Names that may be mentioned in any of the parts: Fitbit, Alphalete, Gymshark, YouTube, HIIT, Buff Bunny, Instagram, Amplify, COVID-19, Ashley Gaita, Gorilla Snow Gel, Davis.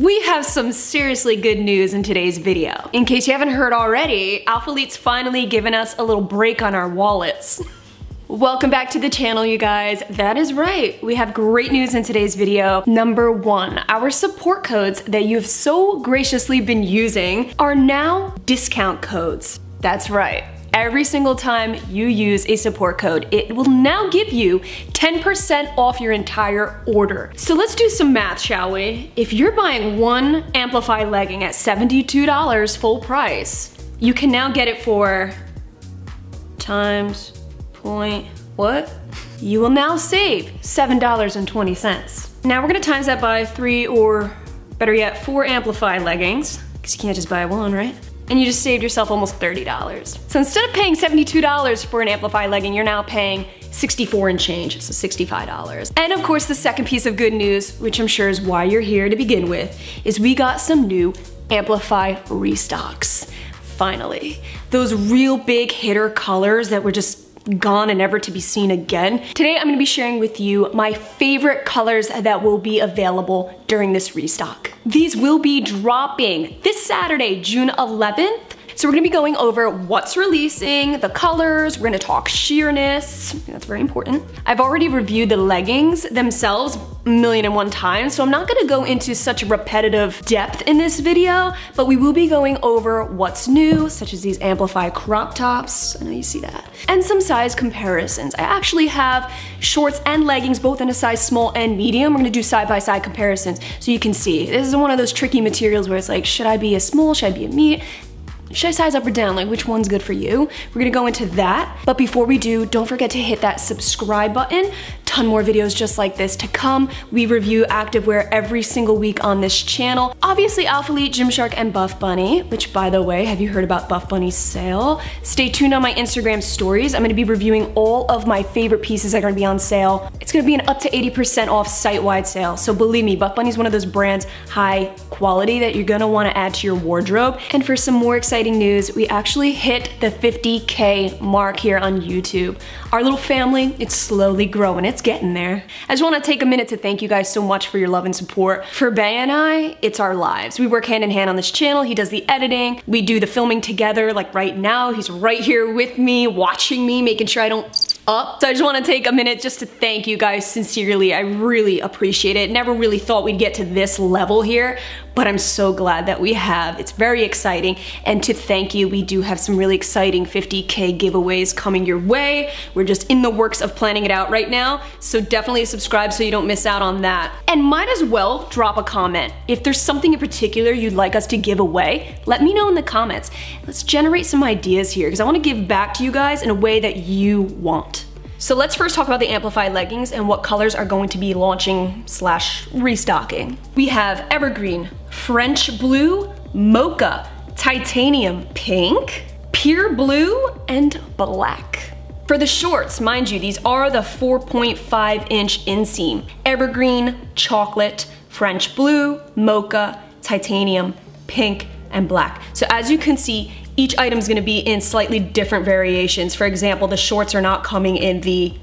We have some seriously good news in today's video. In case you haven't heard already, Alphalete's finally given us a little break on our wallets. Welcome back to the channel, you guys. That is right, we have great news in today's video. Number one, our support codes that you've so graciously been using are now discount codes. That's right. Every single time you use a support code, it will now give you 10% off your entire order. So let's do some math, shall we? If you're buying one Amplify legging at $72 full price, you can now get it for times point, what? You will now save $7.20. Now we're gonna times that by 3 or better yet, 4 Amplify leggings, because you can't just buy one, right? And you just saved yourself almost $30. So instead of paying $72 for an Amplify legging, you're now paying $64 and change, so $65. And of course, the second piece of good news, which I'm sure is why you're here to begin with, is we got some new Amplify restocks, finally. Those real big hitter colors that were just gone and never to be seen again. Today, I'm gonna be sharing with you my favorite colors that will be available during this restock. These will be dropping this Saturday, June 11th. So we're gonna be going over what's releasing, the colors, we're gonna talk sheerness, that's very important. I've already reviewed the leggings themselves a million and one times, so I'm not gonna go into such repetitive depth in this video, but we will be going over what's new, such as these Amplify crop tops, I know you see that, and some size comparisons. I actually have shorts and leggings, both in a size small and medium. We're gonna do side-by-side comparisons, so you can see. This is one of those tricky materials where it's like, should I be a small, should I be a medium? Should I size up or down? Like, which one's good for you? We're gonna go into that. But before we do, don't forget to hit that subscribe button. Ton more videos just like this to come. We review activewear every single week on this channel. Obviously, Alphalete, Gymshark, and Buff Bunny, which by the way, have you heard about Buff Bunny's sale? Stay tuned on my Instagram stories. I'm gonna be reviewing all of my favorite pieces that are gonna be on sale. It's gonna be an up to 80% off site-wide sale. So believe me, Buff Bunny's one of those brands, high quality, that you're gonna wanna add to your wardrobe. And for some more exciting news, we actually hit the 50K mark here on YouTube. Our little family, it's slowly growing, it's getting there. I just wanna take a minute to thank you guys so much for your love and support. For Bay and I, it's our lives. We work hand in hand on this channel, he does the editing, we do the filming together, like right now, he's right here with me, watching me, making sure I don't up. So I just wanna take a minute just to thank you guys sincerely. I really appreciate it. Never really thought we'd get to this level here, but I'm so glad that we have. It's very exciting. And to thank you, we do have some really exciting 50K giveaways coming your way. We're just in the works of planning it out right now. So definitely subscribe so you don't miss out on that. And might as well drop a comment. If there's something in particular you'd like us to give away, let me know in the comments. Let's generate some ideas here because I wanna give back to you guys in a way that you want. So let's first talk about the Amplify leggings and what colors are going to be launching / restocking. We have evergreen, French blue, mocha, titanium pink, pure blue, and black. For the shorts, mind you, these are the 4.5-inch inseam. Evergreen, chocolate, French blue, mocha, titanium, pink, and black. So as you can see, each item is going to be in slightly different variations. For example, the shorts are not coming in the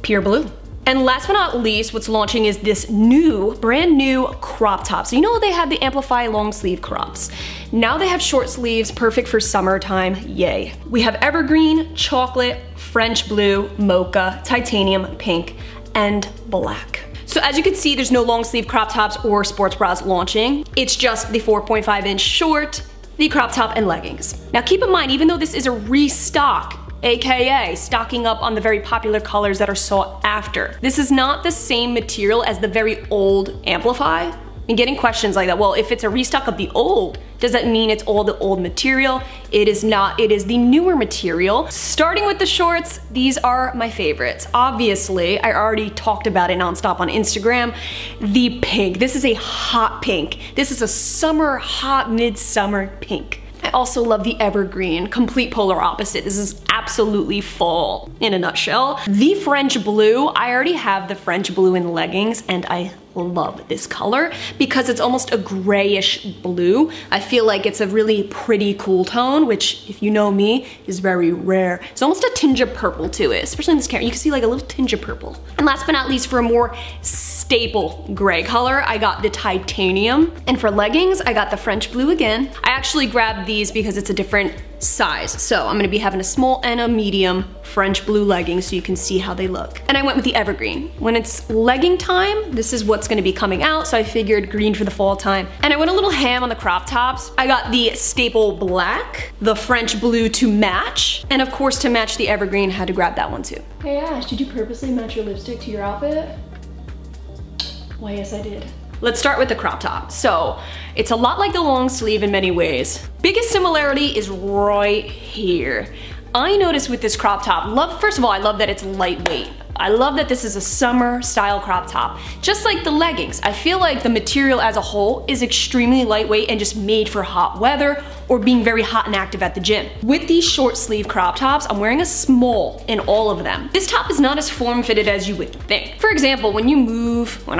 pure blue. And last but not least, what's launching is this new, brand new crop top. So you know they have the Amplify long sleeve crops. Now they have short sleeves, perfect for summertime, yay. We have evergreen, chocolate, French blue, mocha, titanium, pink, and black. So as you can see, there's no long sleeve crop tops or sports bras launching. It's just the 4.5-inch short, the crop top, and leggings. Now keep in mind, even though this is a restock, AKA stocking up on the very popular colors that are sought after, this is not the same material as the very old Amplify. And getting questions like that, well, if it's a restock of the old, does that mean it's all the old material? It is not, it is the newer material. Starting with the shorts, these are my favorites. Obviously, I already talked about it nonstop on Instagram. The pink, this is a hot pink. This is a summer, hot midsummer pink. I also love the evergreen, complete polar opposite. This is absolutely fall in a nutshell. The French blue, I already have the French blue in leggings and I love this color because it's almost a grayish blue. I feel like it's a really pretty cool tone, which if you know me, is very rare. It's almost a tinge of purple to it, especially in this camera. You can see like a little tinge of purple. And last but not least, for a more staple gray color, I got the titanium. And for leggings, I got the French blue again. I actually grabbed these because it's a different size. So I'm gonna be having a small and a medium French blue leggings so you can see how they look. And I went with the evergreen. When it's legging time, this is what's gonna be coming out, so I figured green for the fall time. And I went a little ham on the crop tops. I got the staple black, the French blue to match, and of course to match the evergreen, had to grab that one too. Hey Ash, did you purposely match your lipstick to your outfit? Why, yes I did. Let's start with the crop top. So it's a lot like the long sleeve in many ways. Biggest similarity is right here. I noticed with this crop top, first of all, I love that it's lightweight. I love that this is a summer style crop top. Just like the leggings, I feel like the material as a whole is extremely lightweight and just made for hot weather or being very hot and active at the gym. With these short sleeve crop tops, I'm wearing a small in all of them. This top is not as form fitted as you would think. For example, when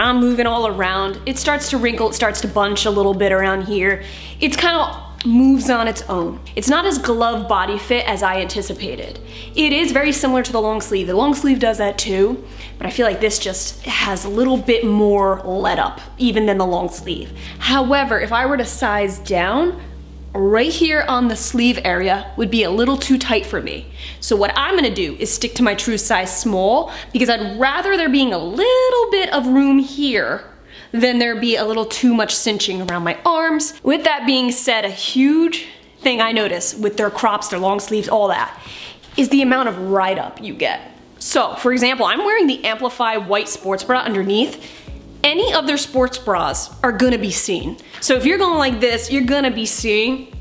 I'm moving all around, it starts to wrinkle, it starts to bunch a little bit around here. It's kind of moves on its own. It's not as glove body fit as I anticipated. It is very similar to the long sleeve. The long sleeve does that too, but I feel like this just has a little bit more let up even than the long sleeve. However, if I were to size down, right here on the sleeve area would be a little too tight for me. So what I'm gonna do is stick to my true size small because I'd rather there being a little bit of room here then there'd be a little too much cinching around my arms. With that being said, a huge thing I notice with their crops, their long sleeves, all that, is the amount of ride up you get. So, for example, I'm wearing the Amplify white sports bra underneath. Any of their sports bras are gonna be seen. So if you're going like this, you're gonna be seeing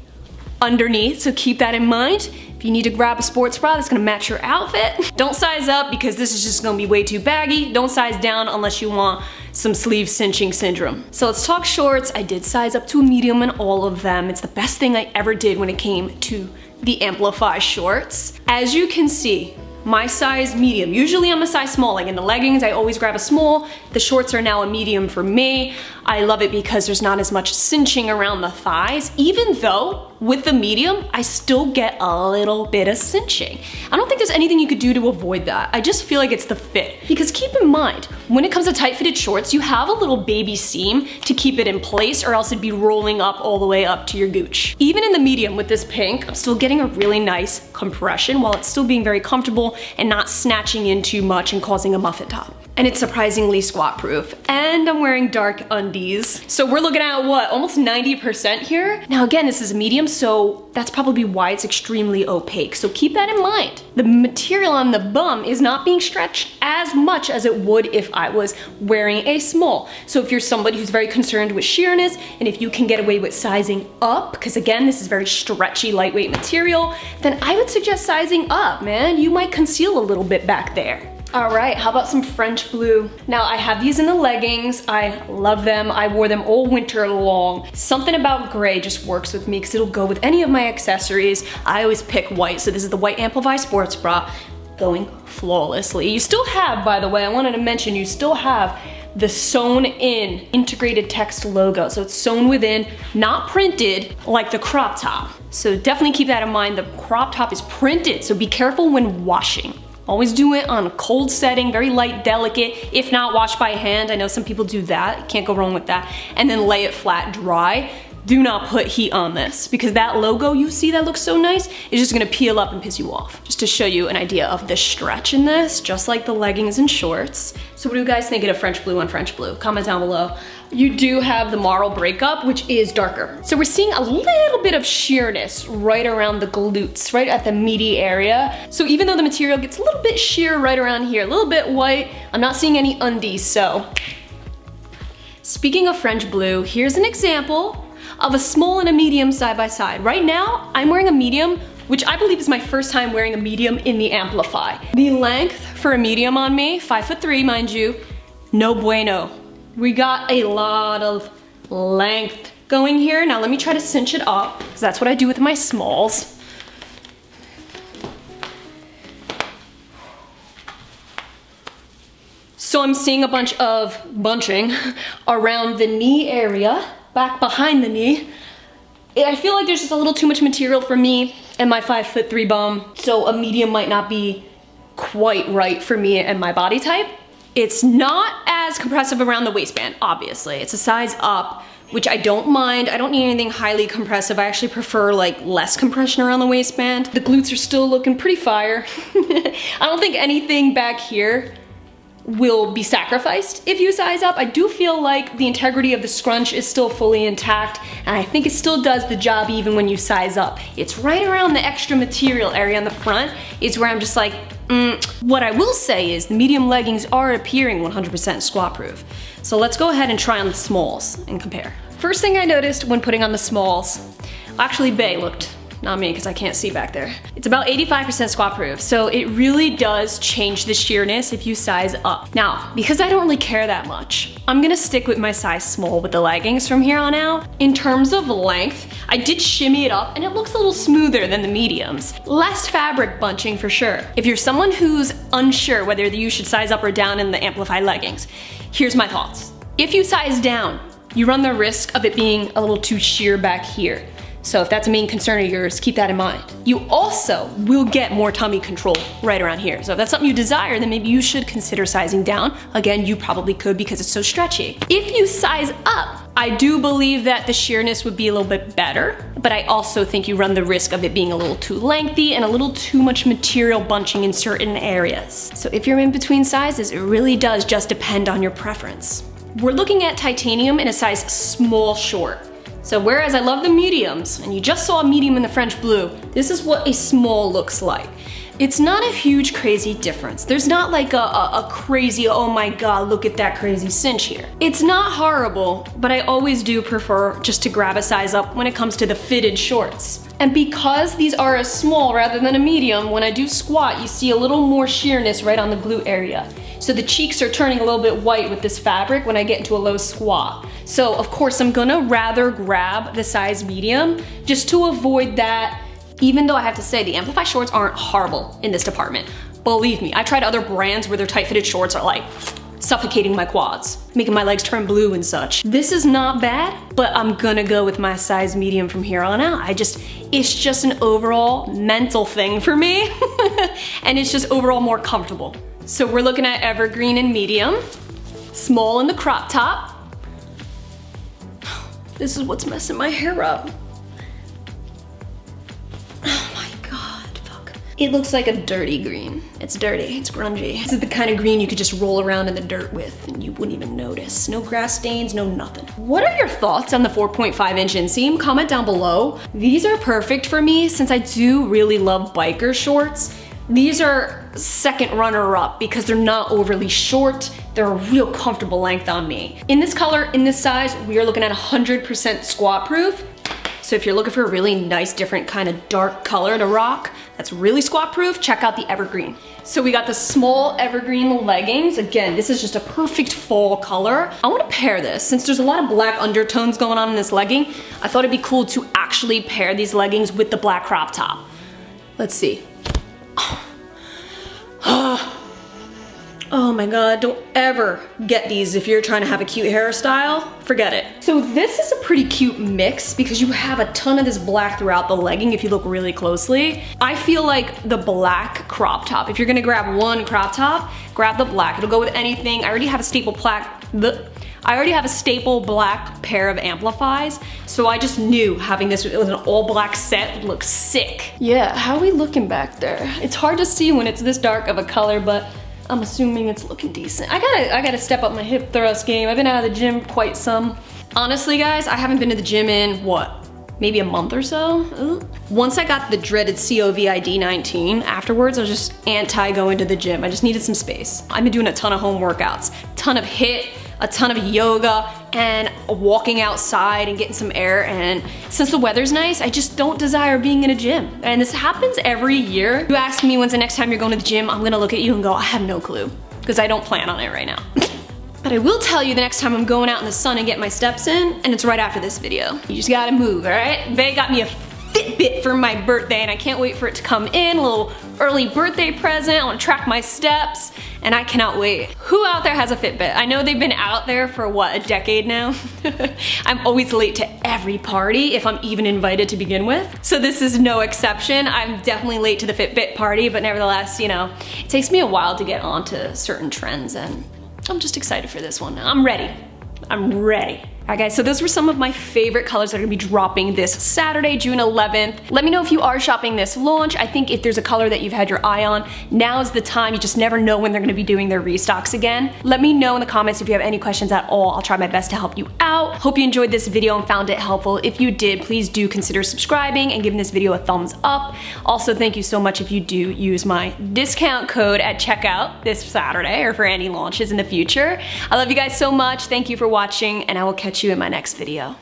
underneath, so keep that in mind. If you need to grab a sports bra that's gonna match your outfit, don't size up because this is just gonna be way too baggy. Don't size down unless you want some sleeve cinching syndrome. So let's talk shorts. I did size up to a medium in all of them. It's the best thing I ever did when it came to the Amplify shorts. As you can see, my size medium. Usually I'm a size small, like in the leggings, I always grab a small. The shorts are now a medium for me. I love it because there's not as much cinching around the thighs, even though with the medium, I still get a little bit of cinching. I don't think there's anything you could do to avoid that. I just feel like it's the fit. Because keep in mind, when it comes to tight fitted shorts, you have a little baby seam to keep it in place or else it'd be rolling up all the way up to your gooch. Even in the medium with this pink, I'm still getting a really nice compression while it's still being very comfortable and not snatching in too much and causing a muffin top. And it's surprisingly squat proof. And I'm wearing dark undies. So we're looking at what, almost 90% here? Now again, this is a medium, so that's probably why it's extremely opaque. So keep that in mind. The material on the bum is not being stretched as much as it would if I was wearing a small. So if you're somebody who's very concerned with sheerness and if you can get away with sizing up, because again, this is very stretchy, lightweight material, then I would suggest sizing up, man. You might conceal a little bit back there. All right, how about some French blue? Now I have these in the leggings, I love them. I wore them all winter long. Something about gray just works with me because it'll go with any of my accessories. I always pick white, so this is the white Amplify sports bra, going flawlessly. You still have, by the way, I wanted to mention, you still have the sewn in integrated text logo. So it's sewn within, not printed like the crop top. So definitely keep that in mind, the crop top is printed, so be careful when washing. Always do it on a cold setting, very light, delicate. If not, wash by hand. I know some people do that, can't go wrong with that. And then lay it flat dry. Do not put heat on this because that logo you see that looks so nice is just gonna peel up and piss you off. Just to show you an idea of the stretch in this, just like the leggings and shorts. So what do you guys think of French blue on French blue? Comment down below. You do have the Marl breakup, which is darker. So we're seeing a little bit of sheerness right around the glutes, right at the meaty area. So even though the material gets a little bit sheer right around here, a little bit white, I'm not seeing any undies, so. Speaking of French blue, here's an example of a small and a medium side by side. Right now, I'm wearing a medium, which I believe is my first time wearing a medium in the Amplify. The length for a medium on me, 5'3", mind you, no bueno. We got a lot of length going here. Now let me try to cinch it up, because that's what I do with my smalls. So I'm seeing a bunch of bunching around the knee area, back behind the knee. I feel like there's just a little too much material for me and my 5'3" bum, so a medium might not be quite right for me and my body type. It's not as compressive around the waistband, obviously. It's a size up, which I don't mind. I don't need anything highly compressive. I actually prefer like less compression around the waistband. The glutes are still looking pretty fire. I don't think anything back here will be sacrificed if you size up. I do feel like the integrity of the scrunch is still fully intact, and I think it still does the job even when you size up. It's right around the extra material area on the front is where I'm just like, What I will say is the medium leggings are appearing 100% squat proof. So let's go ahead and try on the smalls and compare. First thing I noticed when putting on the smalls, actually Bae looked, not me, because I can't see back there. It's about 85% squat proof, so it really does change the sheerness if you size up. Now, because I don't really care that much, I'm gonna stick with my size small with the leggings from here on out. In terms of length, I did shimmy it up and it looks a little smoother than the mediums. Less fabric bunching for sure. If you're someone who's unsure whether you should size up or down in the Amplify leggings, here's my thoughts. If you size down, you run the risk of it being a little too sheer back here. So if that's a main concern of yours, keep that in mind. You also will get more tummy control right around here. So if that's something you desire, then maybe you should consider sizing down. Again, you probably could because it's so stretchy. If you size up, I do believe that the sheerness would be a little bit better, but I also think you run the risk of it being a little too lengthy and a little too much material bunching in certain areas. So if you're in between sizes, it really does just depend on your preference. We're looking at titanium in a size small short. So whereas I love the mediums, and you just saw a medium in the French blue, this is what a small looks like. It's not a huge crazy difference. There's not like a crazy, oh my God, look at that crazy cinch here. It's not horrible, but I always do prefer just to grab a size up when it comes to the fitted shorts. And because these are a small rather than a medium, when I do squat, you see a little more sheerness right on the glute area. So the cheeks are turning a little bit white with this fabric when I get into a low squat. So of course I'm gonna rather grab the size medium just to avoid that, even though I have to say the Amplify shorts aren't horrible in this department. Believe me, I tried other brands where their tight fitted shorts are like suffocating my quads, making my legs turn blue and such. This is not bad, but I'm gonna go with my size medium from here on out. It's just an overall mental thing for me. And it's just overall more comfortable. So we're looking at evergreen and medium, small in the crop top. This is what's messing my hair up. Oh my God, fuck. It looks like a dirty green. It's dirty, it's grungy. This is the kind of green you could just roll around in the dirt with and you wouldn't even notice. No grass stains, no nothing. What are your thoughts on the 4.5" inseam? Comment down below. These are perfect for me since I do really love biker shorts. These are second runner up because they're not overly short. They're a real comfortable length on me. In this color, in this size, we are looking at 100% squat proof. So if you're looking for a really nice, different kind of dark color to rock, that's really squat proof, check out the evergreen. So we got the small evergreen leggings. Again, this is just a perfect fall color. I wanna pair this, since there's a lot of black undertones going on in this legging, I thought it'd be cool to actually pair these leggings with the black crop top. Let's see. Oh my God, don't ever get these if you're trying to have a cute hairstyle. Forget it. So this is a pretty cute mix because you have a ton of this black throughout the legging if you look really closely. I feel like the black crop top, if you're gonna grab one crop top, grab the black. It'll go with anything. I already have a staple black pair of Amplifies, so I just knew having this with an all black set would look sick. Yeah, how are we looking back there? It's hard to see when it's this dark of a color, but I'm assuming it's looking decent. I gotta step up my hip thrust game. I've been out of the gym quite some. Honestly, guys, I haven't been to the gym in, what, maybe a month or so? Ooh. Once I got the dreaded COVID-19 afterwards, I was just anti going to the gym. I just needed some space. I've been doing a ton of home workouts, ton of HIIT, a ton of yoga, and walking outside and getting some air, and since the weather's nice, I just don't desire being in a gym. And this happens every year. You ask me when's the next time you're going to the gym, I'm gonna look at you and go, I have no clue, because I don't plan on it right now. But I will tell you the next time I'm going out in the sun and getting my steps in, and it's right after this video. You just gotta move, all right? Bae got me a Fitbit for my birthday, and I can't wait for it to come in, a little early birthday present. I want to track my steps, and I cannot wait. Who out there has a Fitbit? I know they've been out there for what, a decade now? I'm always late to every party if I'm even invited to begin with. So this is no exception. I'm definitely late to the Fitbit party, but nevertheless, you know, it takes me a while to get onto certain trends, and I'm just excited for this one now. I'm ready. I'm ready. All right guys, so those were some of my favorite colors that are gonna be dropping this Saturday, June 11th. Let me know if you are shopping this launch. I think if there's a color that you've had your eye on, now is the time. You just never know when they're gonna be doing their restocks again. Let me know in the comments if you have any questions at all. I'll try my best to help you out. Hope you enjoyed this video and found it helpful. If you did, please do consider subscribing and giving this video a thumbs up. Also, thank you so much if you do use my discount code at checkout this Saturday or for any launches in the future. I love you guys so much. Thank you for watching, and I will catch you in my next video.